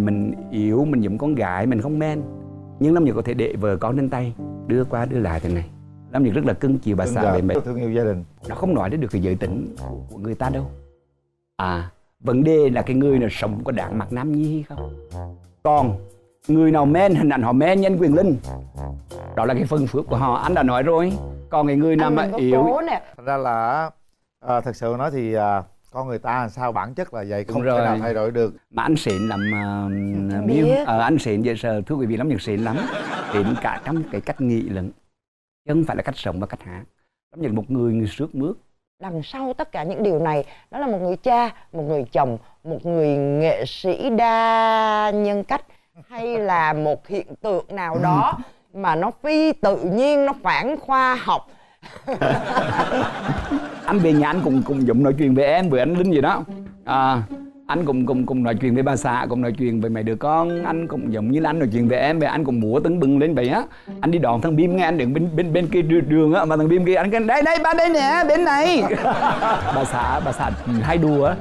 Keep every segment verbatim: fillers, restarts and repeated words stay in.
Mình yếu, mình giống con gái, mình không men. Nhưng Long Nhật có thể để vợ con lên tay, đưa qua đưa lại thế này. Long Nhật rất là cưng chiều bà xã về mẹ. Thương yêu gia đình. Nó không nói đến được cái giới tính của người ta đâu. À, vấn đề là cái người nào sống có đáng mặc nam nhi hay không. Còn người nào men, hình ảnh họ men nhân Quyền Linh, đó là cái phân phước của họ, anh đã nói rồi. Còn cái người nào mà yếu thật ra là à, thật sự nói thì à, con người ta sao bản chất là vậy, không rồi. Thể nào thay đổi được. Mà anh xịn làm uh, Miêu, à, anh xịn vậy giờ thưa quý vị lắm, nhưng xịn lắm, xịn cả trong cái cách nghĩ lẫn, chứ không phải là cách sống và cách hát. Lắm như một người người sước mướt. Đằng sau tất cả những điều này, đó là một người cha, một người chồng, một người nghệ sĩ đa nhân cách, hay là một hiện tượng nào đó mà nó phi tự nhiên, nó phản khoa học. Anh về nhà anh cùng cùng Dũng nói chuyện về em, về anh Linh gì đó à, anh cùng cùng cùng nói chuyện với bà xã, cùng nói chuyện về mày đứa con. Anh cùng Dũng như là anh nói chuyện về em, về anh cùng múa tấn bừng lên vậy á. Anh đi đón thằng Bim nghe, anh đứng bên bên bên kia đường á, mà thằng Bim kia anh kêu đây đây ba đây nè bên này. Bà xã bà xã hay đùa á,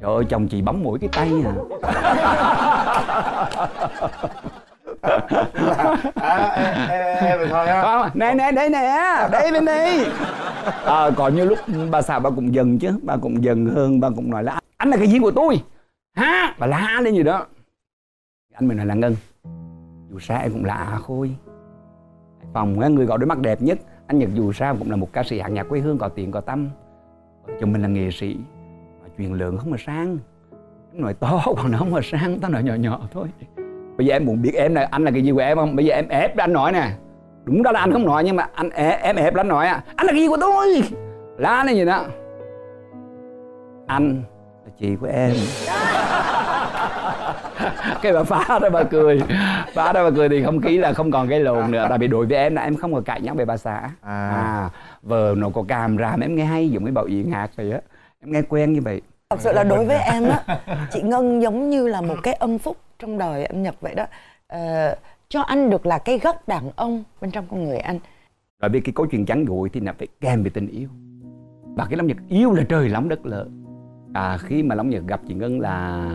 trời ơi chồng chỉ bóng mũi cái tay à. À, em em thôi ha. Nè nè đây nè, đây bên đây. À, còn như lúc bà xã bà cũng dần chứ, bà cũng dần hơn, bà cũng nói là anh là cái gì của tôi hả, bà la lên gì đó. Anh mình nói là Ngân, dù sao em cũng là à khôi phòng người gọi đôi mắt đẹp nhất. Anh Nhật dù sao cũng là một ca sĩ hạng nhạc quê hương, có tiền có tâm. Chồng mình là nghệ sĩ, nói chuyện lượng không mà sang, nói to còn nó không mà sang, tao nói nhỏ nhỏ thôi. Bây giờ em muốn biết em là anh là cái gì của em không? Bây giờ em ép anh nói nè. Đúng đó là anh không nói, nhưng mà anh ép, em ép anh nói à, anh là cái gì của tôi? Lá này gì đó. Anh là chị của em. Cái bà phá ra bà cười. Phá ra bà cười thì không khí là không còn cái lồn nữa. Tại vì đối với em là em không có cãi nhau về bà xã. À, à vờ nó có càm ra mà em nghe hay, dùng cái Bảo Yến hạt vậy á. Em nghe quen như vậy. Thật sự là đối với em á, chị Ngân giống như là một cái âm phúc trong đời âm nhạc vậy đó. Ờ, cho anh được là cái gốc đàn ông bên trong con người anh. Bởi vì cái câu chuyện chắn gội thì là phải kèm về tình yêu. Và cái Long Nhật yêu là trời lắm đất lợ. À, khi mà Long Nhật gặp chị Ngân là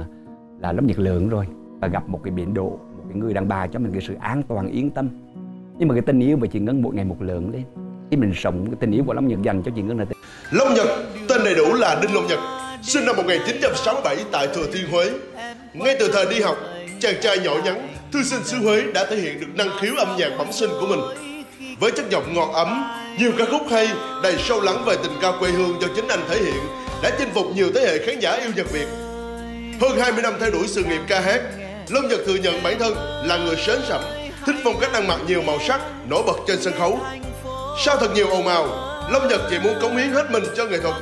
là Long Nhật lượng rồi. Và gặp một cái biển độ, một cái người đàn bà cho mình cái sự an toàn, yên tâm. Nhưng mà cái tình yêu của chị Ngân mỗi ngày một lượng lên. Khi mình sống, cái tình yêu của Long Nhật dành cho chị Ngân là tình... Long Nhật, tên đầy đủ là Đinh Long Nhật, sinh năm một nghìn chín trăm sáu mươi bảy tại Thừa Thiên Huế. Ngay từ thời đi học, chàng trai nhỏ nhắn, thư sinh xứ Huế đã thể hiện được năng khiếu âm nhạc bẩm sinh của mình. Với chất giọng ngọt ấm, nhiều ca khúc hay, đầy sâu lắng về tình ca quê hương do chính anh thể hiện đã chinh phục nhiều thế hệ khán giả yêu nhạc Việt. Hơn hai mươi năm theo đuổi sự nghiệp ca hát, Long Nhật thừa nhận bản thân là người sến sẩm, thích phong cách ăn mặc nhiều màu sắc, nổi bật trên sân khấu. Sau thật nhiều ồn ào, Long Nhật chỉ muốn cống hiến hết mình cho nghệ thuật.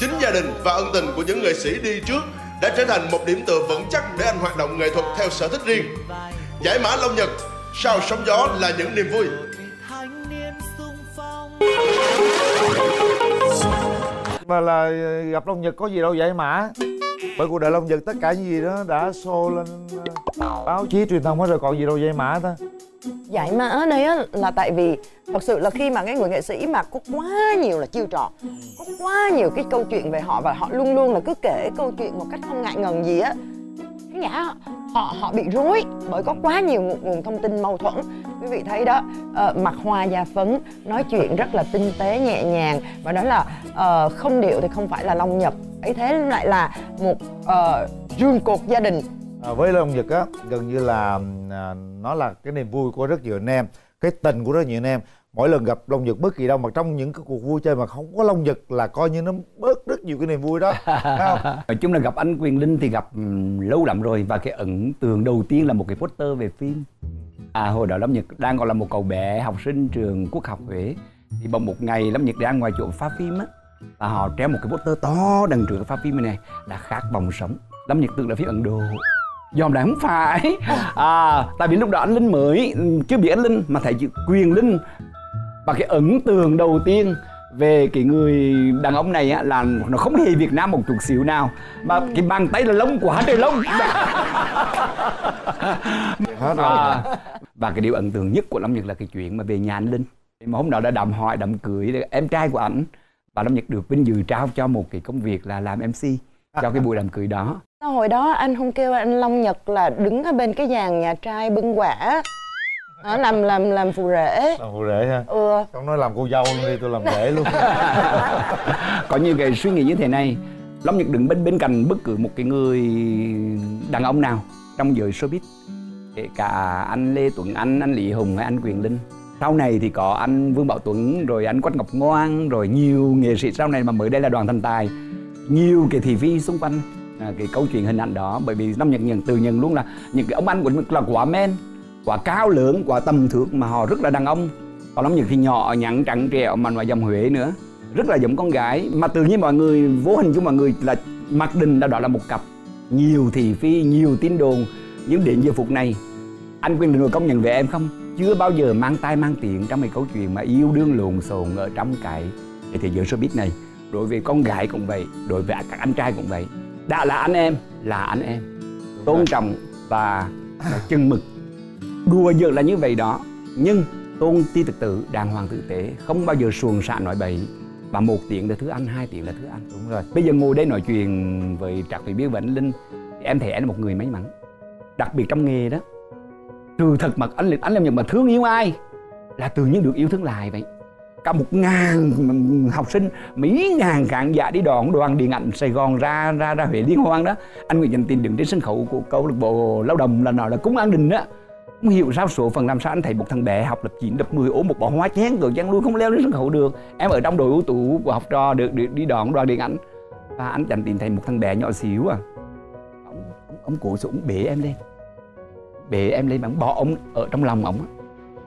Chính gia đình và ân tình của những nghệ sĩ đi trước đã trở thành một điểm tựa vững chắc để anh hoạt động nghệ thuật theo sở thích riêng. Giải mã Long Nhật, sau sóng gió là những niềm vui. Mà là gặp Long Nhật có gì đâu giải mã. Bởi cuộc đời Long Nhật tất cả những gì đó đã show lên báo chí truyền thông hết rồi, còn gì đâu giải mã ta. Giải mã đây á là tại vì thật sự là khi mà cái người nghệ sĩ mà có quá nhiều là chiêu trò, có quá nhiều cái câu chuyện về họ, và họ luôn luôn là cứ kể câu chuyện một cách không ngại ngần gì á, khán giả họ họ bị rối bởi có quá nhiều nguồn thông tin mâu thuẫn. Quý vị thấy đó, uh, mặt hoa da phấn, nói chuyện rất là tinh tế nhẹ nhàng, và đó là uh, không điệu thì không phải là Long Nhật ấy, thế lại là một gương uh, cột gia đình. À, với Long Nhật á, gần như là à, nó là cái niềm vui của rất nhiều anh em, cái tình của rất nhiều anh em. Mỗi lần gặp Long Nhật bất kỳ đâu mà trong những cái cuộc vui chơi mà không có Long Nhật là coi như nó bớt rất nhiều cái niềm vui đó. Nói chung là gặp anh Quyền Linh thì gặp um, lâu lắm rồi, và cái ấn tượng đầu tiên là một cái poster về phim. À, hồi đó Long Nhật đang còn là một cậu bé học sinh trường Quốc Học Huế, thì bằng một ngày Long Nhật ra ngoài chỗ pha phim á, và họ treo một cái poster to đằng trước pha phim này là khát vọng sống. Long Nhật tưởng là phim Ấn Độ. Dòm lại không phải à, tại vì lúc đó anh Linh mới chưa biết anh Linh mà thấy chữ Quyền Linh. Và cái ấn tượng đầu tiên về cái người đàn ông này á, là nó không hề Việt Nam một chút xíu nào, mà cái bàn tay là lông quá trời lông. À, và cái điều ấn tượng nhất của Long Nhật là cái chuyện mà về nhà anh Linh, mà hôm đó đã đàm hỏi đàm cưới em trai của ảnh, và Long Nhật được vinh dự trao cho một cái công việc là làm em xê cho cái buổi đàm cưới đó. Hồi đó anh không kêu anh Long Nhật là đứng ở bên cái giàn nhà trai bưng quả đó, làm làm làm phụ rể. Làm phụ rể ha? Ừ. Không nói làm cô dâu đi, tôi làm rể luôn. Còn như cái suy nghĩ như thế này, Long Nhật đứng bên bên cạnh bất cứ một cái người đàn ông nào trong giới showbiz, kể cả anh Lê Tuấn Anh, anh Lý Hùng hay anh Quyền Linh. Sau này thì có anh Vương Bảo Tuấn, rồi anh Quách Ngọc Ngoan, rồi nhiều nghệ sĩ sau này mà mới đây là Đoàn Thành Tài. Nhiều cái thị phi xung quanh à, cái câu chuyện hình ảnh đó, bởi vì Long Nhật nhận từ nhận luôn là những cái ông anh của mình là quá men, quá cao lớn, quá tầm thước mà họ rất là đàn ông. Còn Long Nhật thì nhỏ nhắn trắng trẻo mà ngoài dòng Huế nữa, rất là giống con gái. Mà tự nhiên mọi người vô hình chung mọi người là mặc định là đó là một cặp. Nhiều thị phi, nhiều tin đồn, nhưng đến giờ phút này anh Quyền Linh công nhận về em không? Chưa bao giờ mang tai mang tiếng trong cái câu chuyện mà yêu đương lộn xộn ở trong cái thế giới showbiz này. Đối với con gái cũng vậy, đối với các anh trai cũng vậy. Đã là anh em, là anh em. Tôn trọng và chừng mực. Đùa giỡn là như vậy đó, nhưng tôn ti thực tử, đàng hoàng tử tế, không bao giờ xuồng xạ nói bậy. Và một tiếng là thứ anh, hai tiếng là thứ anh. Đúng rồi. Bây giờ ngồi đây nói chuyện với Trác Thúy Miêu và anh Linh, em thấy anh là một người may mắn, đặc biệt trong nghề đó. Trừ thật mà anh anh Long Nhật mà thương yêu ai là tự nhiên được yêu thương lại vậy. Cả một ngàn học sinh, mấy ngàn khán giả đi đón đoàn điện ảnh Sài Gòn ra ra ra Huế liên hoan đó. Anh Nguyễn Chánh Tín đứng trên sân khấu của câu lạc bộ lao động là nói là cúng an đình đó. Không hiểu sao số phần làm sao anh thấy một thằng bé học lớp chín, lớp mười ốm một bó hoa chén rồi chăn lui không leo lên sân khấu được. Em ở trong đội ưu tú của học trò được, được đi đón đoàn điện ảnh. Và anh Chánh Tín thấy một thằng bé nhỏ xíu à, ông, ông cổ xuống ông bể em lên. Bể em lên, bạn bỏ ông ở trong lòng ổng.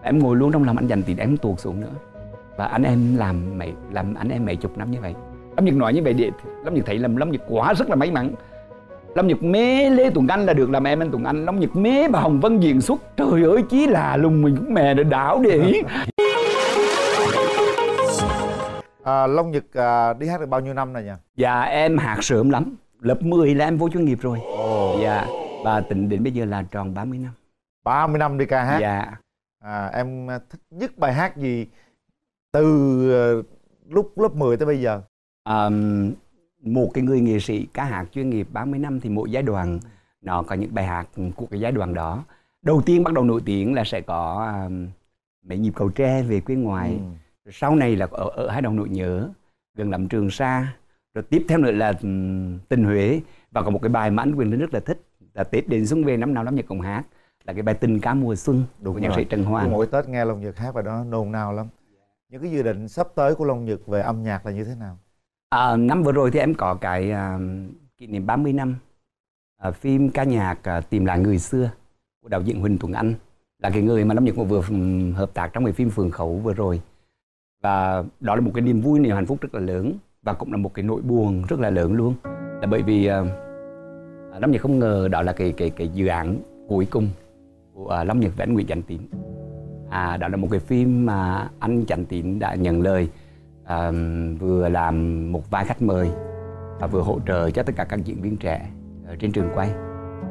Em ngồi luôn trong lòng anh Chánh Tín, em tuột xuống nữa. Và anh em làm mấy làm anh em mấy chục năm như vậy. Long Nhật nói như vậy để Long Nhật thấy làm Long Nhật quá rất là may mắn. Long Nhật mê Lê Tuấn Anh là được làm em anh Tuấn Anh. Long Nhật mê bà Hồng Vân diễn xuất, trời ơi chí là lùng mình cũng mè để đảo để ý. À, Long Nhật à, đi hát được bao nhiêu năm rồi nhỉ? Dạ em hát sớm lắm, lớp mười là em vô chuyên nghiệp rồi. Oh. Dạ. Và tính đến bây giờ là tròn ba mươi năm. ba mươi năm đi ca hát. Dạ. À, em thích nhất bài hát gì từ lúc lớp mười tới bây giờ? À, một cái người nghệ sĩ ca hát chuyên nghiệp ba mươi năm thì mỗi giai đoạn nó có những bài hát của cái giai đoạn đó. Đầu tiên bắt đầu nổi tiếng là sẽ có um, mấy Nhịp Cầu Tre, Về Quê Ngoài. Ừ. Sau này là ở, ở Hai Đồng Nỗi Nhớ, Gần Lắm Trường Xa. Rồi tiếp theo nữa là um, Tình Huế. Và có một cái bài mà anh Quyền Linh rất là thích là Tết Đến Xuân Về, năm nào Long Nhật cũng hát, là cái bài Tình Cá Mùa Xuân của nhạc sĩ Trần Hoàn. Mỗi Tết nghe Long Nhật hát bài đó nôn nao lắm. Những cái dự định sắp tới của Long Nhật về âm nhạc là như thế nào? À, năm vừa rồi thì em có cái à, kỷ niệm ba mươi năm à, phim ca nhạc à, Tìm Lại Người Xưa của đạo diễn Huỳnh Tuấn Anh, là cái người mà Long Nhật cũng vừa hợp tác trong cái phim Phượng Khấu vừa rồi. Và đó là một cái niềm vui, niềm hạnh phúc rất là lớn, và cũng là một cái nỗi buồn rất là lớn luôn, là bởi vì à, Long Nhật không ngờ đó là cái cái cái dự án cuối cùng của Long Nhật và anh Nguyễn Chánh Tín. À, đó là một cái phim mà anh Chánh Tín đã nhận lời à, vừa làm một vai khách mời và vừa hỗ trợ cho tất cả các diễn viên trẻ ở trên trường quay.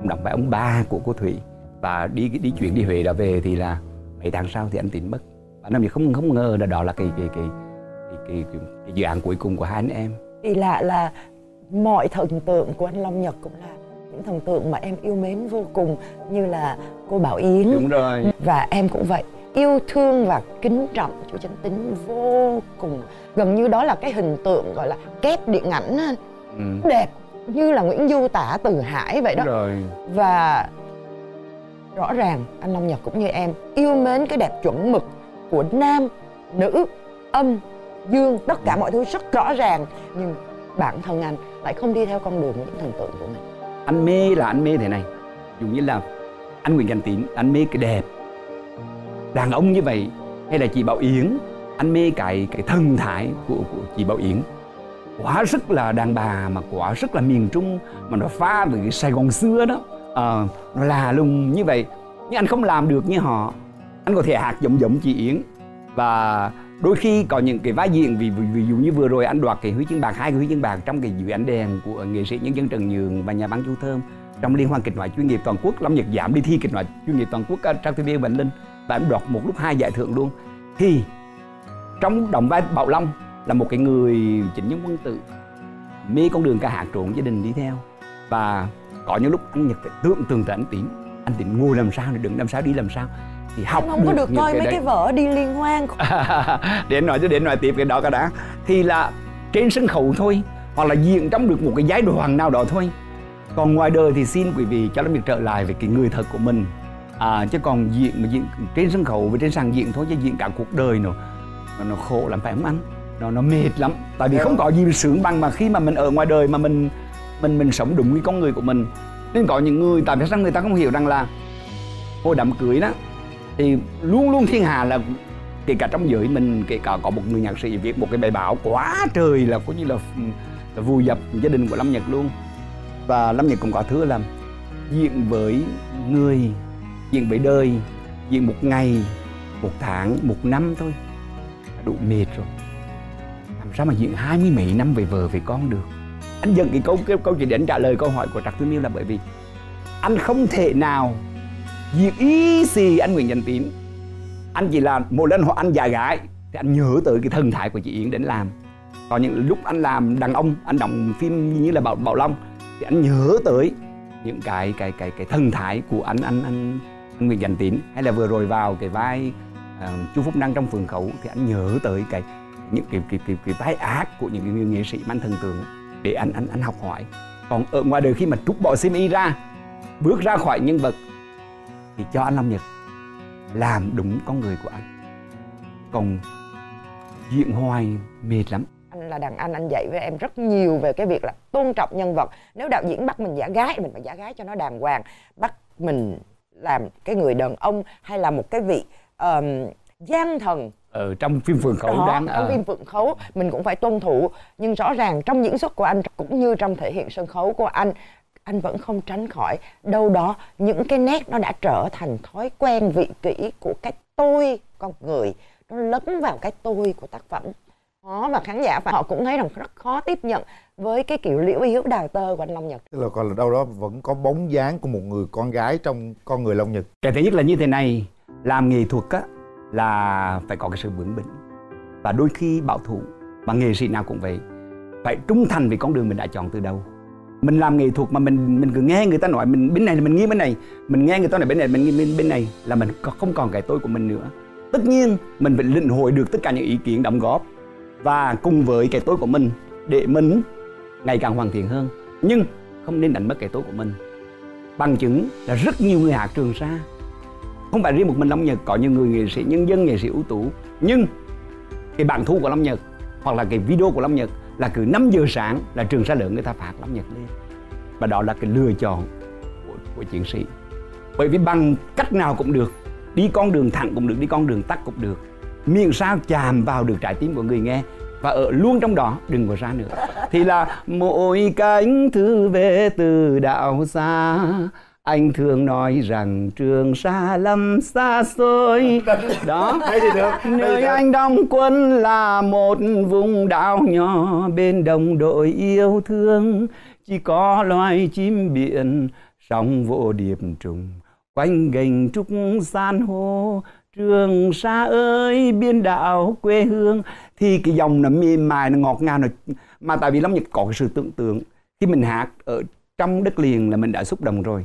Đọc vai ông ba của cô Thủy, và đi đi chuyển đi Huế đã về thì là mấy tháng sau thì anh Tín mất. Và Long Nhật không không ngờ là đó là cái cái cái, cái, cái, cái, cái dự án cuối cùng của hai anh em. Thì lạ là mọi thần tượng của anh Long Nhật cũng là những thần tượng mà em yêu mến vô cùng, như là cô Bảo Yến. Đúng rồi. Và em cũng vậy, yêu thương và kính trọng chú Chánh Tín vô cùng. Gần như đó là cái hình tượng gọi là kép điện ảnh. Ừ. Đẹp như là Nguyễn Du tả Từ Hải vậy đó. Đúng rồi. Và rõ ràng anh Long Nhật cũng như em yêu mến cái đẹp chuẩn mực của nam, nữ, âm, dương. Tất cả mọi thứ rất rõ ràng, nhưng bản thân anh lại không đi theo con đường của những thần tượng của mình. Anh mê là anh mê thế này, dù như là anh Nguyễn Chánh Tín, anh mê cái đẹp đàn ông như vậy, hay là chị Bảo Yến, anh mê cái cái thần thái của, của chị Bảo Yến, quá sức là đàn bà mà quá sức là miền Trung, mà nó pha với Sài Gòn xưa đó, à, nó là lùng như vậy. Nhưng anh không làm được như họ, anh có thể hát giống giống chị Yến. Và đôi khi có những cái vai diễn, vì ví dụ như vừa rồi anh đoạt cái huy chương bạc, hai cái huy chương bạc trong cái dự án đèn của nghệ sĩ nhân dân Trần Nhường và nhà văn Chu Thơm trong liên hoan kịch nói chuyên nghiệp toàn quốc. Long Nhật giảm đi thi kịch nói chuyên nghiệp toàn quốc Trác Thúy Miêu và anh Linh, và anh đoạt một lúc hai giải thưởng luôn. Thì trong đồng vai Bảo Long là một cái người chính nhân quân tử, mê con đường ca hát, trộn gia đình đi theo. Và Có những lúc anh Nhật phải tưởng tượng ra anh Tín, anh Tín ngồi làm sao, đừng làm sao, đi làm sao. Thì học không có được coi mấy cái vở đi liên hoan. Để nói chứ để nói tiếp cái đó cả đã. Thì là trên sân khấu thôi, hoặc là diện trong được một cái giai đoạn nào đó thôi. Còn ngoài đời thì xin quý vị cho nó việc trở lại về cái người thật của mình. À, chứ còn diện mà diện trên sân khấu và trên sàn diện thôi, chứ diện cả cuộc đời nữa nó, nó khổ lắm phải không anh? Nó nó mệt lắm. Tại vì không có gì mà sướng bằng mà khi mà mình ở ngoài đời mà mình mình mình sống đúng với con người của mình. Nên có những người tại vì sao người ta không hiểu rằng là hồi đám cưới đó thì luôn luôn thiên hà là kể cả trong giới mình, kể cả có một người nhạc sĩ viết một cái bài báo quá trời là cũng như là, là vùi dập gia đình của Long Nhật luôn. Và Long Nhật cũng có thứ là diện với người, diện với đời, diện một ngày, một tháng, một năm thôi đủ mệt rồi. Làm sao mà diện hai mươi mấy năm về vợ về con được? Anh dừng cái câu cái câu chuyện để anh trả lời câu hỏi của Trác Thúy Miêu là bởi vì anh không thể nào diện ý gì anh Nguyễn Chánh Tín. Anh chỉ là một lần họ anh già gái thì anh nhớ tới cái thần thái của chị Yến để anh làm. Còn những lúc anh làm đàn ông, anh đóng phim như là Bảo Bảo Long thì anh nhớ tới những cái cái cái cái thần thái của anh anh anh, anh Nguyễn Chánh Tín, hay là vừa rồi vào cái vai uh, Chu Phúc Năng trong Phượng Khấu thì anh nhớ tới cái những cái cái cái, cái vai ác của những người nghệ sĩ man thần tượng để anh anh anh học hỏi. Còn ở ngoài đời khi mà trút bỏ xiêm y ra, bước ra khỏi nhân vật thì cho anh Long Nhật làm đúng con người của anh. Còn diện hoài mệt lắm. Anh là đàn anh, anh dạy với em rất nhiều về cái việc là tôn trọng nhân vật. Nếu đạo diễn bắt mình giả gái, mình phải giả gái cho nó đàng hoàng. Bắt mình làm cái người đàn ông hay là một cái vị uh, gian thần ở trong phim Phượng Khấu đó, đang ở à. Phim Phượng Khấu mình cũng phải tuân thủ. Nhưng rõ ràng trong diễn xuất của anh cũng như trong thể hiện sân khấu của anh, anh vẫn không tránh khỏi đâu đó những cái nét nó đã trở thành thói quen vị kỷ của cái tôi con người, nó lấn vào cái tôi của tác phẩm đó. Và khán giả phải họ cũng thấy rằng rất khó tiếp nhận với cái kiểu liễu yếu đào tơ của anh Long Nhật. Tức là còn là đâu đó vẫn có bóng dáng của một người con gái trong con người Long Nhật. Cái thứ nhất là như thế này, làm nghệ thuật á là phải có cái sự bướng bỉnh và đôi khi bảo thủ, mà nghệ sĩ nào cũng vậy, phải trung thành với con đường mình đã chọn từ đầu. Mình làm nghệ thuật mà mình mình cứ nghe người ta nói mình bên này là mình nghĩ bên này, mình nghe người ta nói bên này mình nghĩ bên, bên này là mình không còn cái tôi của mình nữa. Tất nhiên mình phải lĩnh hội được tất cả những ý kiến đóng góp và cùng với cái tôi của mình để mình ngày càng hoàn thiện hơn, nhưng không nên đánh mất cái tôi của mình. Bằng chứng là rất nhiều người hát Trường Xa, không phải riêng một mình Long Nhật, có nhiều người nghệ sĩ nhân dân, nghệ sĩ ưu tú, nhưng cái bản thu của Long Nhật hoặc là cái video của Long Nhật là cứ năm giờ sáng là Trường Sa Lớn người ta phát Long Nhật lên. Và đó là cái lựa chọn của, của chiến sĩ. Bởi vì bằng cách nào cũng được, đi con đường thẳng cũng được, đi con đường tắt cũng được, miệng sao chạm vào được trái tim của người nghe và ở luôn trong đó, đừng có ra nữa. Thì là mỗi cánh thư về từ đạo xa, anh thường nói rằng Trường Sa lắm xa xôi. Đó, nơi anh đóng quân là một vùng đảo nhỏ, bên đồng đội yêu thương chỉ có loài chim biển, sóng vỗ điệp trùng quanh gành trúc san hô. Trường Sa ơi, biên đảo quê hương. Thì cái dòng nó mềm mại, nó ngọt ngào nó... Mà tại vì Long Nhật có cái sự tưởng tượng. Khi mình hát ở trong đất liền là mình đã xúc động rồi,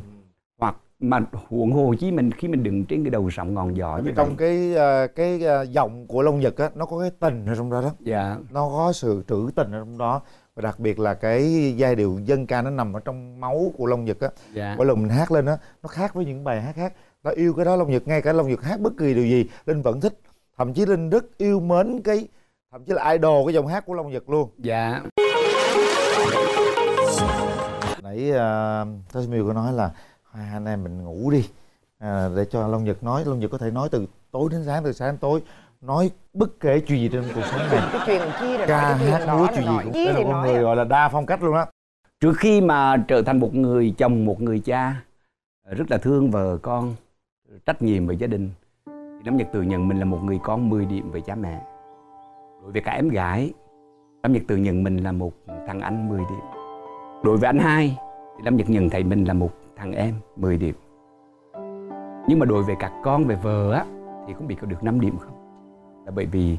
mà huống hồ chí mình khi mình đứng trên cái đầu sóng ngọn gió như trong vậy. cái cái giọng của Long Nhật á, nó có cái tình ở trong đó đó. Dạ. Nó có sự trữ tình ở trong đó, và đặc biệt là cái giai điệu dân ca nó nằm ở trong máu của Long Nhật á. Dạ. Mỗi lần mình hát lên á, nó khác với những bài hát khác. Ta yêu cái đó Long Nhật, ngay cả Long Nhật hát bất kỳ điều gì Linh vẫn thích, thậm chí Linh rất yêu mến cái thậm chí là idol cái giọng hát của Long Nhật luôn. Dạ. Nãy Thúy Miêu có nói là hai anh em mình ngủ đi, à, để cho Long Nhật nói. Long Nhật có thể nói từ tối đến sáng, từ sáng đến tối, nói bất kể chuyện gì trên cuộc sống này. Cái chuyện chi rồi, ca hát nói chuyện gì cũng đây là con người gọi là đa phong cách luôn á. Trước khi mà trở thành một người chồng, một người cha rất là thương vợ con, trách nhiệm với gia đình, thì Long Nhật tự nhận mình là một người con mười điểm với cha mẹ. Đối với các em gái, Long Nhật tự nhận mình là một thằng anh mười điểm. Đối với anh hai, thì Long Nhật nhận thấy mình là một thằng em mười điểm. Nhưng mà đối với các con, về vợ á, thì không biết có được năm điểm không. Là bởi vì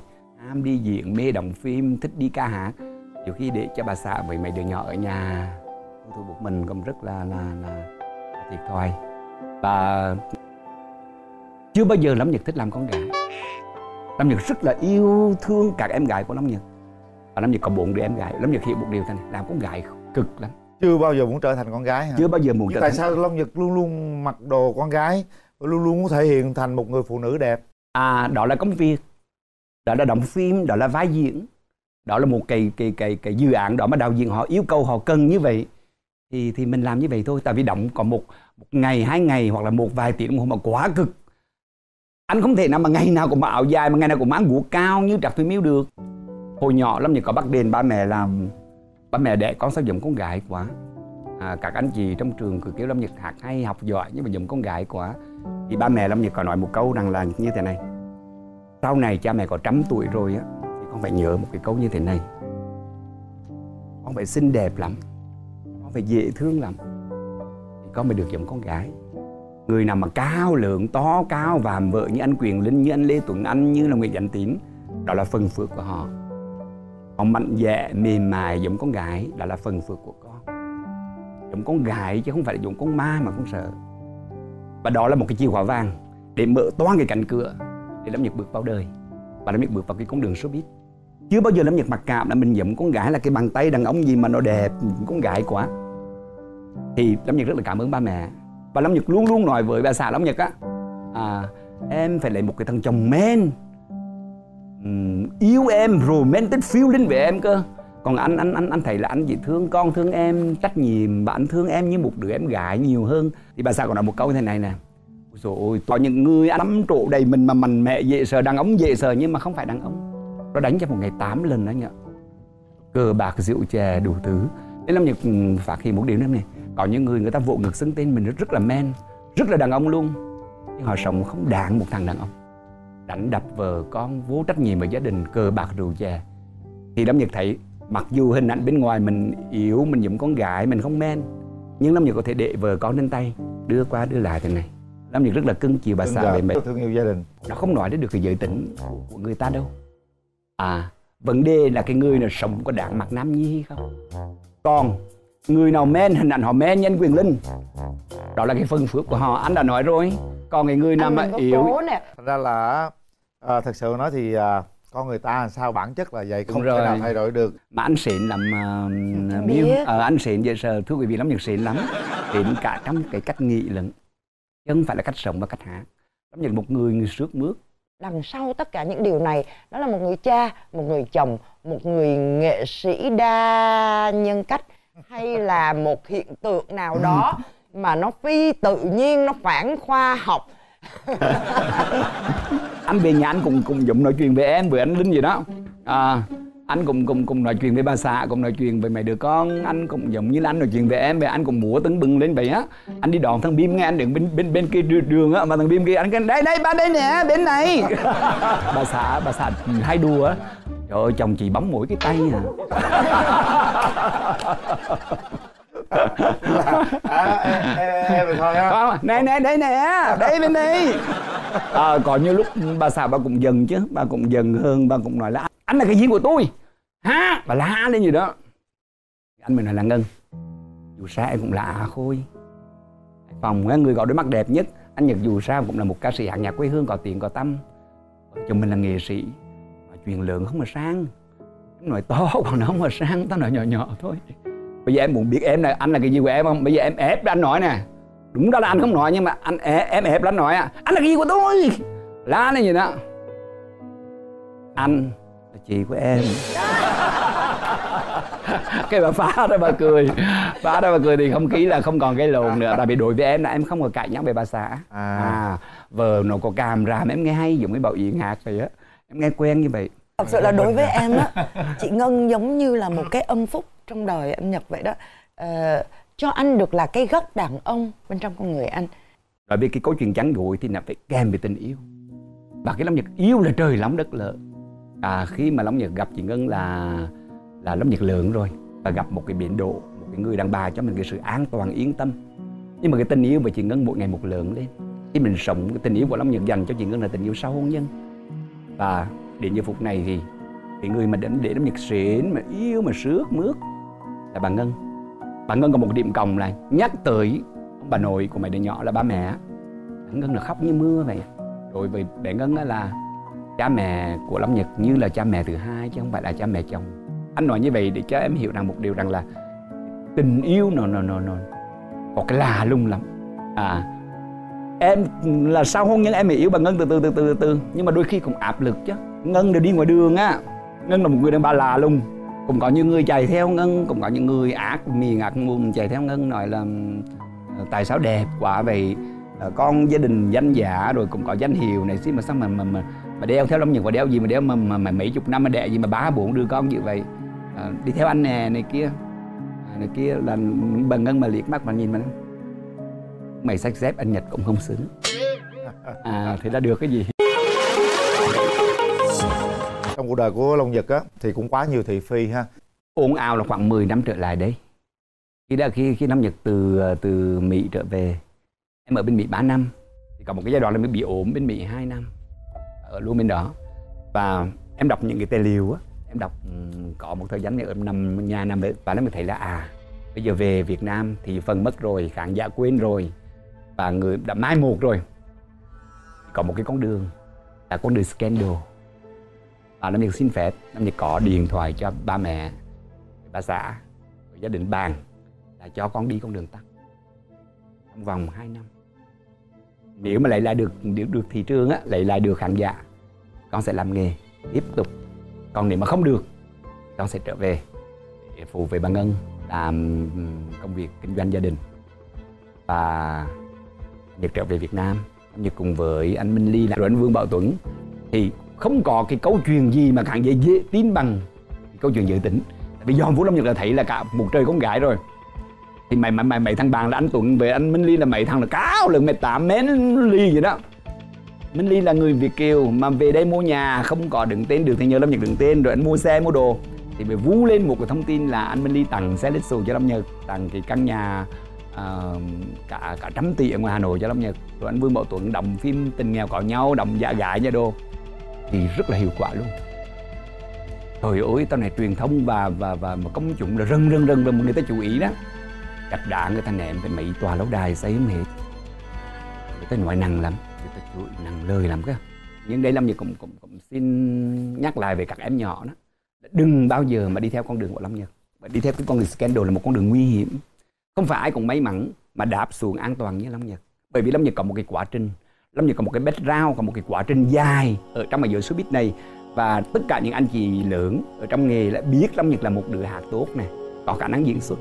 ham đi diễn, mê đóng phim, thích đi ca hát, nhiều khi để cho bà xã với mấy đứa nhỏ ở nhà Tôi một mình cũng rất là là, là thiệt thòi. Và chưa bao giờ Long Nhật thích làm con gái. Long Nhật rất là yêu thương các em gái của Long Nhật. Và Long Nhật còn buồn đứa em gái. Long Nhật hiểu một điều này, làm con gái cực lắm. Chưa bao giờ muốn trở thành con gái hả? Chưa bao giờ muốn. Nhưng trở tại thành... sao Long Nhật luôn luôn mặc đồ con gái, luôn luôn muốn thể hiện thành một người phụ nữ đẹp? À, đó là công việc, đó là đóng phim, đó là vai diễn, đó là một cái cái cái cái dự án đó mà đạo diễn họ yêu cầu, họ cần như vậy thì thì mình làm như vậy thôi. Tại vì động còn một một ngày, hai ngày hoặc là một vài tiếng đồng hồ mà quá cực. Anh không thể nào mà ngày nào cũng mặc áo dài, mà ngày nào cũng mang gũ cao như Trác Thúy Miêu được. Hồi nhỏ Lắm Nhật có Bắc Đền, ba mẹ làm, ba mẹ đẻ con sao giùm con gái quá. À, các anh chị trong trường cứ kêu Lâm Nhật hạt hay học giỏi nhưng mà giùm con gái quá. Thì ba mẹ Lâm Nhật còn nói một câu rằng là như thế này: sau này cha mẹ có trăm tuổi rồi á, thì con phải nhớ một cái câu như thế này: con phải xinh đẹp lắm, con phải dễ thương lắm thì con mới được giùm con gái. Người nào mà cao lượng, to cao và vạm vỡ như anh Quyền Linh, như anh Lê Tuấn Anh, như là Nguyễn Chánh Tín, đó là phần phước của họ. Còn mạnh dạn, mềm mại giống con gái, đó là phần phước của con. Giống con gái chứ không phải là giống con ma mà con sợ. Và đó là một cái chìa khóa vàng để mở toang cái cánh cửa để Lâm Nhật bước vào đời và Lâm Nhật bước vào cái con đường showbiz. Chưa bao giờ Lâm Nhật mặc cảm là mình giống con gái, là cái bàn tay đàn ông gì mà nó đẹp, con gái quá. Thì Lâm Nhật rất là cảm ơn ba mẹ. Và Lâm Nhật luôn luôn nói với bà xã Lâm Nhật á, à, em phải lấy một cái thằng chồng men, uhm, yêu em, romantic feeling về em cơ. Còn anh anh anh anh thấy là anh chỉ thương con, thương em, trách nhiệm, và anh thương em như một đứa em gái nhiều hơn. Thì bà xã còn nói một câu như thế này nè: ôi ôi, có những người nắm trụ đầy mình mà mạnh mẽ dễ sợ, đàn ông dễ sợ nhưng mà không phải đàn ông. Nó đánh cho một ngày tám lần đó nhở, cờ bạc rượu chè đủ thứ. Thế Lâm Nhật phát hiện một điều này: có những người người ta vỗ ngực xưng tên mình rất là men, rất là đàn ông luôn, nhưng họ sống không đáng một thằng đàn ông. Đánh đập vợ con, vô trách nhiệm ở gia đình, cờ bạc rượu chè. Thì Lâm Nhật thấy mặc dù hình ảnh bên ngoài mình yếu, mình giống con gái, mình không men, nhưng Lâm Nhật có thể để vợ con lên tay, đưa qua đưa lại thế này. Lâm Nhật rất là cưng chiều bà xã về mình, thương yêu gia đình. Nó không nói đến được cái giới tính của người ta đâu. À, vấn đề là cái người nào sống có đáng mặc nam nhi hay không. Còn người nào men, hình ảnh họ men nhân Quyền Linh, đó là cái phân phước của họ, anh đã nói rồi. Còn cái người nào mà yếu nè. Thật ra là à, thật sự nói thì à, con người ta làm sao bản chất là vậy, không rồi. Thể nào thay đổi được. Mà anh xịn làm uh, Miêu, à, anh xịn vậy sờ, thưa quý vị, Lắm Nhật xịn lắm. Xịn cả trong cái cách nghĩ lẫn, chứ không phải là cách sống và cách hát. Lắm Nhật một người, người sước mướt. Đằng sau tất cả những điều này, đó là một người cha, một người chồng, một người nghệ sĩ đa nhân cách, hay là một hiện tượng nào đó mà nó phi tự nhiên, nó phản khoa học. Anh về nhà anh cùng cùng Dũng nói chuyện về em với anh Linh gì đó. À, anh cùng cùng cùng nói chuyện với bà xã, cùng nói chuyện về mày đứa con. Anh cùng Dũng như là anh nói chuyện về em, về anh cùng múa tưng bừng lên vậy á. Anh đi đòn thằng Bim nghe, anh đứng bên bên bên kia đường á, mà thằng Bim kia anh kêu đây đây ba đây nè bên này. Bà xã bà xã hay đùa á, trời ơi chồng chị bấm mũi cái tay à. À, em em thôi ha. Không, nè nè đây nè, đây bên đây. À, còn như lúc bà xã bà cũng dần chứ, bà cũng dần hơn, bà cũng nói là anh là cái duyên của tôi, hả? Bà la lên gì đó. Anh mình nói là Ngân, dù sao em cũng là à khôi, phòng người gọi đôi mắt đẹp nhất. Anh Nhật dù sao cũng là một ca sĩ hạng nhạc quê hương, có tiền có tâm. Chồng mình là nghệ sĩ, nói chuyện lớn không mà sang, nói to còn nó không mà sang, tao nói nhỏ nhỏ thôi. Bây giờ em muốn biết em là anh là cái gì của em không? Bây giờ em ép anh nói nè. Đúng đó là anh không nói nhưng mà anh em ép anh nói à, anh là cái gì của tôi? Lá này gì đó. Anh là chị của em. Cái bà phá ra bà cười. Phá ra bà cười thì không khí là không còn cái lồn nữa. Tại vì đối với em là em không có cãi nhau về bà xã. À, à vợ nó có càm ra mà em nghe hay, dùng cái Bảo Yến hạt vậy á. Em nghe quen như vậy. Thật sự là đối với em á, chị Ngân giống như là một cái âm phúc trong đời âm nhạc vậy đó. Ờ, cho anh được là cái gốc đàn ông bên trong con người anh. Bởi vì cái câu chuyện chắn gội thì là phải kèm về tình yêu. Và cái Long Nhật yêu là trời lắm đất lợ. À, khi mà Long Nhật gặp chị Ngân là là Long Nhật lớn rồi, và gặp một cái biển độ, một cái người đàn bà cho mình cái sự an toàn yên tâm. Nhưng mà cái tình yêu của chị Ngân mỗi ngày một lớn lên. Khi mình sống, cái tình yêu của Long Nhật dành cho chị Ngân là tình yêu sau hôn nhân. Và đến giờ phút này thì cái người mà đến để Long Nhật xến mà yêu mà sướt mướt là bà Ngân. Bà Ngân còn một điểm cộng là nhắc tới ông bà nội của mày đứa nhỏ là ba mẹ, bà Ngân là khóc như mưa vậy. Rồi vì bé Ngân là cha mẹ của Long Nhật như là cha mẹ thứ hai chứ không phải là cha mẹ chồng. Anh nói như vậy để cho em hiểu rằng một điều rằng là tình yêu nó nó nó nó có cái lạ lùng lắm. À, em là sau hôn nhân em yêu bà Ngân từ từ từ từ từ nhưng mà đôi khi cũng áp lực chứ. Ngân đều đi ngoài đường á, Ngân là một người đàn bà lạ lùng, cũng có những người chạy theo Ngân, cũng có những người ác miệng ác mồm chạy theo Ngân nói là tại sao đẹp quá vậy, con gia đình danh giả rồi cũng có danh hiệu này xí mà sao mà mà mà, mà đeo theo Long Nhật và đeo gì mà đeo mà mà, mà mấy chục năm mà đẻ gì mà ba bốn đứa con như vậy, à, đi theo anh nè này kia này kia là bà Ngân mà liếc mắt mà nhìn mà mày sách dép anh Nhật cũng không xứng, à thì đã được cái gì. Trong cuộc đời của Long Nhật á thì cũng quá nhiều thị phi ha. Ồn ào là khoảng mười năm trở lại đây. Khi đã khi khi Long Nhật từ từ Mỹ trở về, em ở bên Mỹ ba năm. Thì có một cái giai đoạn là mới bị ốm bên Mỹ hai năm. Ở luôn bên đó. Và em đọc những cái tài liệu á, em đọc có một thời gian này ở nằm nhà nằm đấy và nó mới thấy là à bây giờ về Việt Nam thì phần mất rồi, khán giả quên rồi và người đã mai một rồi. Có một cái con đường là con đường scandal. À, Long Nhật xin phép, Long Nhật có điện thoại cho ba mẹ, bà xã, gia đình bàn là cho con đi con đường tắt trong vòng hai năm. Nếu mà lại lại được được thị trường á, lại lại được khán giả, con sẽ làm nghề tiếp tục. Còn nếu mà không được, con sẽ trở về để phụ về bà Ngân làm công việc kinh doanh gia đình. Và Nhật trở về Việt Nam, Nhật cùng với anh Minh Ly rồi anh Vương Bảo Tuấn thì không có cái câu chuyện gì mà càng dễ, dễ tin bằng câu chuyện dự tính. Vì do Vũ Long Nhật là thấy là cả một trời con gái rồi thì mày mày mày, mày thằng bạn là anh Tuấn về anh Minh Ly là mày thằng là cáo lần mày tám mén ly vậy đó. Minh Ly là người Việt kiều mà về đây mua nhà không có đứng tên được thì nhờ Long Nhật đứng tên rồi anh mua xe mua đồ thì mày vú lên một cái thông tin là anh Minh Ly tặng xe lít xù cho Long Nhật, tặng cái căn nhà uh, cả cả trăm tỷ ở ngoài Hà Nội cho Long Nhật, rồi anh Vương Bảo Tuấn đóng phim Tình Nghèo Có Nhau, đóng Dạ Gái Nhà Đồ thì rất là hiệu quả luôn. Trời ơi, tao này truyền thông và và và mà công chúng là rần rần rần và người ta chú ý đó. Đặt đạn người ta ném về Mỹ tòa lâu đài xây hết. Người ta nói nặng lắm, người ta chửi nặng lời lắm cơ. Nhưng đây Long Nhật cũng, cũng cũng xin nhắc lại về các em nhỏ đó, đừng bao giờ mà đi theo con đường của Long Nhật. Mà đi theo cái con đường scandal là một con đường nguy hiểm. Không phải ai cũng may mắn mà đạp xuống an toàn như Long Nhật. Bởi vì Long Nhật có một cái quá trình, Long Nhật có một cái background, có một cái quá trình dài ở trong mà giới showbiz này. Và tất cả những anh chị lớn ở trong nghề đã biết Long Nhật là một đứa hát tốt này, có khả năng diễn xuất.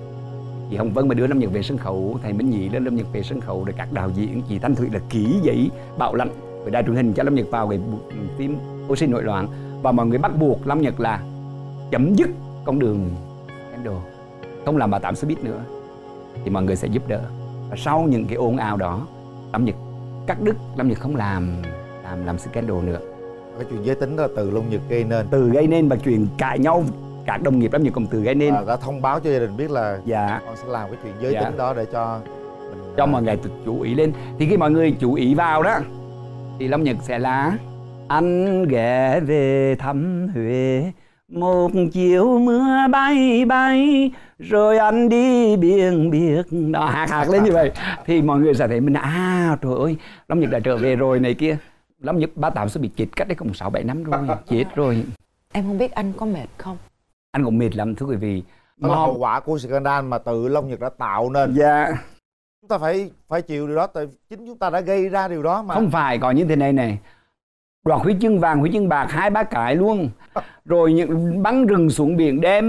Chị Hồng Vân mà đưa Long Nhật về sân khấu, thầy Minh Nhị lên Long Nhật về sân khấu, rồi các đạo diễn, chị Thanh Thủy là ký giấy bạo lạnh rồi đài truyền hình cho Long Nhật vào cái phim Ô Sinh Nội Loạn. Và mọi người bắt buộc Long Nhật là chấm dứt con đường scandal, không làm bà tám showbiz nữa thì mọi người sẽ giúp đỡ. Và sau những cái ồn ào đó, Long Nhật cắt đứt, Long Nhật không làm làm làm scandal nữa. Cái chuyện giới tính đó từ Long Nhật gây nên, từ gây nên và chuyện cãi nhau các đồng nghiệp Long Nhật cũng từ gây nên. À, đã thông báo cho gia đình biết là dạ con sẽ làm cái chuyện giới dạ. tính đó để cho mình... cho mọi người chú ý lên. Thì khi mọi người chú ý vào đó thì Long Nhật sẽ là anh ghé về thăm Huế một chiều mưa bay bay rồi anh đi biển biệt đó, hạc hạc lên như vậy thì mọi người sẽ thấy mình à trời ơi Long Nhật đã trở về rồi này kia. Long Nhật ba tám sẽ bị chết cách đấy cũng sáu bảy năm rồi, chết rồi. Em không biết anh có mệt không? Anh cũng mệt lắm thưa quý vị. Đó là hậu quả của scandal mà tự Long Nhật đã tạo nên. Dạ. Chúng ta phải phải chịu điều đó, tại chính chúng ta đã gây ra điều đó mà. Không phải còn như thế này này. Đoạt huy chương vàng, huy chương bạc hai ba cái luôn. Rồi những bắn rừng xuống biển đem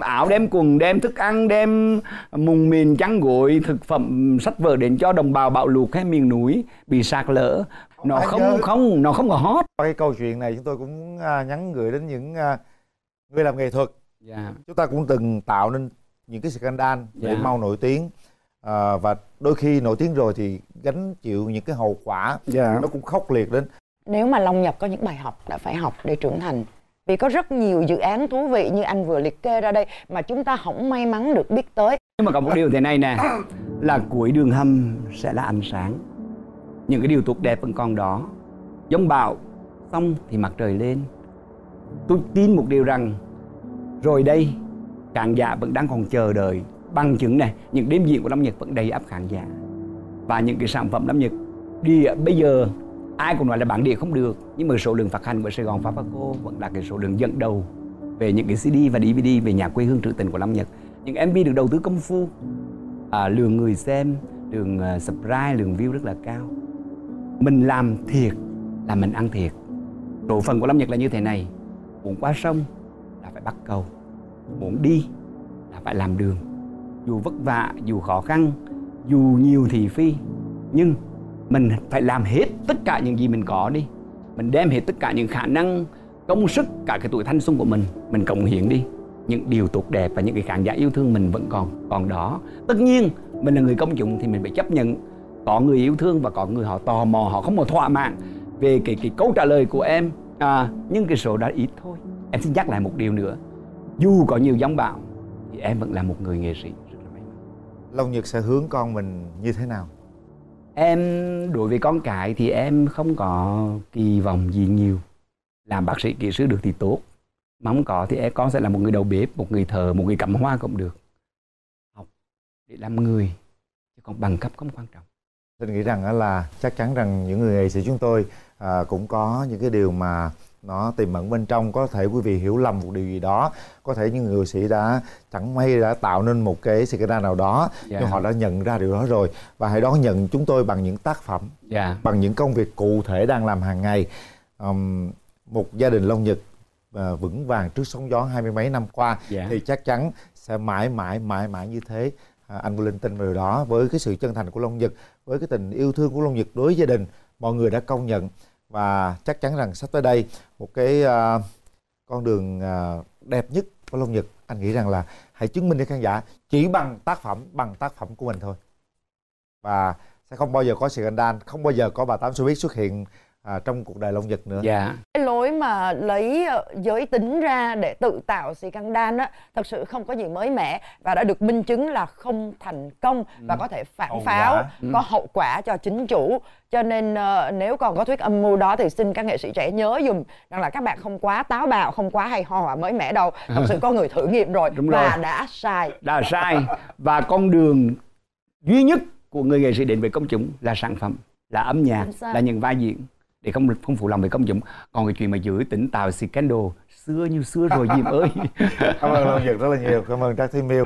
ảo, đem quần, đem thức ăn, đem mùng miền chăn gội, thực phẩm sách vở đến cho đồng bào bạo lụt hay miền núi bị sạt lở. Nó không nhớ. không nó không có hot. Cái câu chuyện này chúng tôi cũng nhắn gửi đến những người làm nghệ thuật. Yeah. Chúng ta cũng từng tạo nên những cái scandal để yeah. mau nổi tiếng. À, và đôi khi nổi tiếng rồi thì gánh chịu những cái hậu quả yeah. nó cũng khốc liệt đến. Nếu mà Long Nhật có những bài học đã phải học để trưởng thành, vì có rất nhiều dự án thú vị như anh vừa liệt kê ra đây mà chúng ta không may mắn được biết tới. Nhưng mà còn một điều thế này nè, là cuối đường hầm sẽ là ánh sáng. Những cái điều tốt đẹp vẫn còn đó. Giông bão xong thì mặt trời lên. Tôi tin một điều rằng rồi đây khán giả vẫn đang còn chờ đợi bằng chứng này, những đêm diễn của Long Nhật vẫn đầy ắp khán giả. Và những cái sản phẩm Long Nhật đi bây giờ ai cũng nói là bản địa không được, nhưng mà số lượng phát hành của Sài Gòn Papaco vẫn là cái số lượng dẫn đầu về những cái xê đê và đê vê đê về nhà quê hương trữ tình của Long Nhật. Những em vê được đầu tư công phu, à, lượng người xem, lượng uh, subscribe, lượng view rất là cao. Mình làm thiệt là mình ăn thiệt. Độ phần của Long Nhật là như thế này: muốn qua sông là phải bắt cầu, muốn đi là phải làm đường. Dù vất vả, dù khó khăn, dù nhiều thị phi, nhưng mình phải làm hết tất cả những gì mình có đi. Mình đem hết tất cả những khả năng, công sức, cả cái tuổi thanh xuân của mình, mình cống hiến đi. Những điều tốt đẹp và những cái khán giả yêu thương mình vẫn còn còn đó. Tất nhiên mình là người công chúng thì mình phải chấp nhận có người yêu thương và có người họ tò mò, họ không có thỏa mãn về cái, cái câu trả lời của em, à, nhưng cái số đó ít thôi. Em xin nhắc lại một điều nữa, dù có nhiều giông bão thì em vẫn là một người nghệ sĩ rất là may mắn. Long Nhật sẽ hướng con mình như thế nào? Em đối với con cái thì em không có kỳ vọng gì nhiều. Làm bác sĩ kỹ sư được thì tốt, mà không có thì em con sẽ là một người đầu bếp, một người thợ, một người cắm hoa cũng được. Học để làm người, chứ còn bằng cấp không quan trọng. Tôi nghĩ rằng là chắc chắn rằng những người nghệ sĩ chúng tôi cũng có những cái điều mà nó tiềm ẩn bên trong. Có thể quý vị hiểu lầm một điều gì đó, có thể những người nghệ sĩ đã chẳng may đã tạo nên một cái scandal nào đó, yeah. Nhưng họ đã nhận ra điều đó rồi, và hãy đón nhận chúng tôi bằng những tác phẩm, yeah. Bằng những công việc cụ thể đang làm hàng ngày. um, Một gia đình Long Nhật uh, vững vàng trước sóng gió hai mươi mấy năm qua, yeah. Thì chắc chắn sẽ mãi mãi mãi mãi như thế. À, anh Quyền Linh tin vào điều đó. Với cái sự chân thành của Long Nhật, với cái tình yêu thương của Long Nhật đối với gia đình, mọi người đã công nhận. Và chắc chắn rằng sắp tới đây, một cái uh, con đường uh, đẹp nhất của Long Nhật, anh nghĩ rằng là hãy chứng minh cho khán giả chỉ bằng tác phẩm, bằng tác phẩm của mình thôi. Và sẽ không bao giờ có sự scandal, không bao giờ có bà Tám Showbiz xuất hiện À, trong cuộc đời Long Nhật nữa. Dạ. Cái lối mà lấy uh, giới tính ra để tự tạo scandal á, thật sự không có gì mới mẻ và đã được minh chứng là không thành công, ừ. Và có thể phản hậu pháo, ừ. Có hậu quả cho chính chủ. Cho nên uh, nếu còn có thuyết âm mưu đó thì xin các nghệ sĩ trẻ nhớ dùm rằng là các bạn không quá táo bạo, không quá hay ho mới mẻ đâu. Thật sự có người thử nghiệm rồi. Đúng và rồi. đã sai. Đã sai. Và con đường duy nhất của người nghệ sĩ đến với công chúng là sản phẩm, là âm nhạc, là những vai diễn, để không không phụ lòng về công dụng. Còn cái chuyện mà giữ tỉnh tạo scandal xưa như xưa rồi Diệm ơi. Cảm ơn Long Nhật rất là nhiều. Cảm ơn Trác Thúy Miêu.